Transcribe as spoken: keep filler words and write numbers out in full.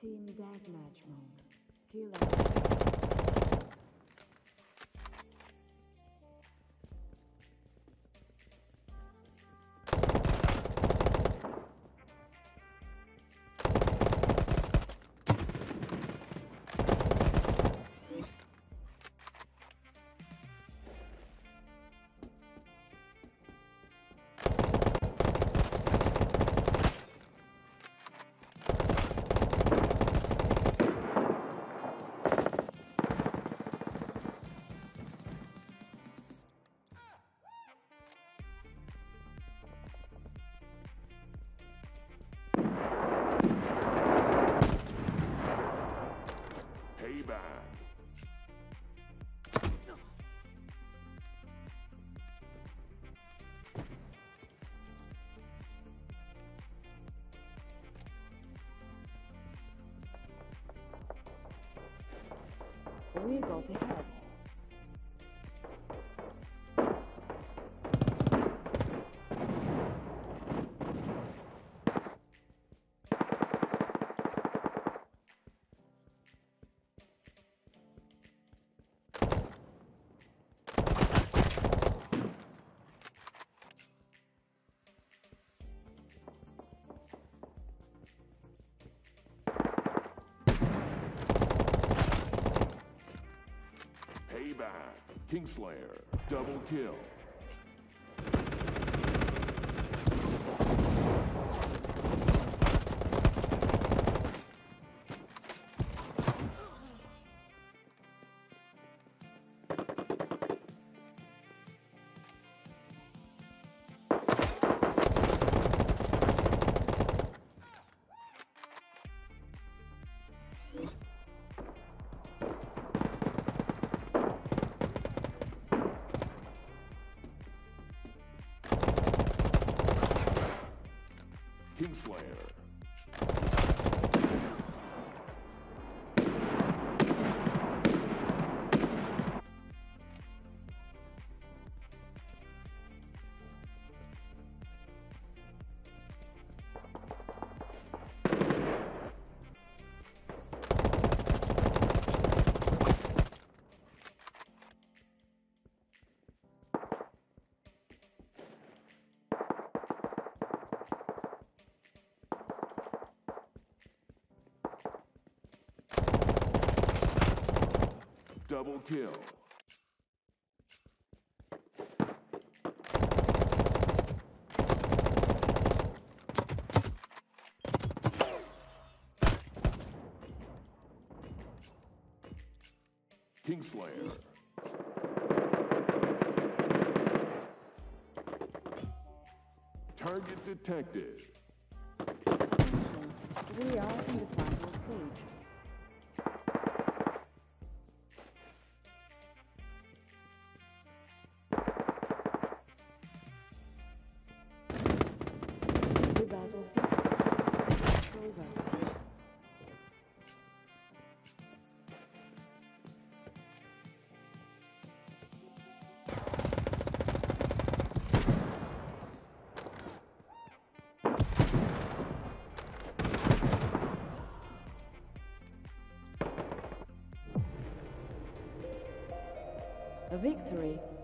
Team Deathmatch mode. Kill out. We got ahead. Kingslayer, double kill. Kingslayer. Double kill. Kingslayer. Target detected. We are in the final stage. Victory.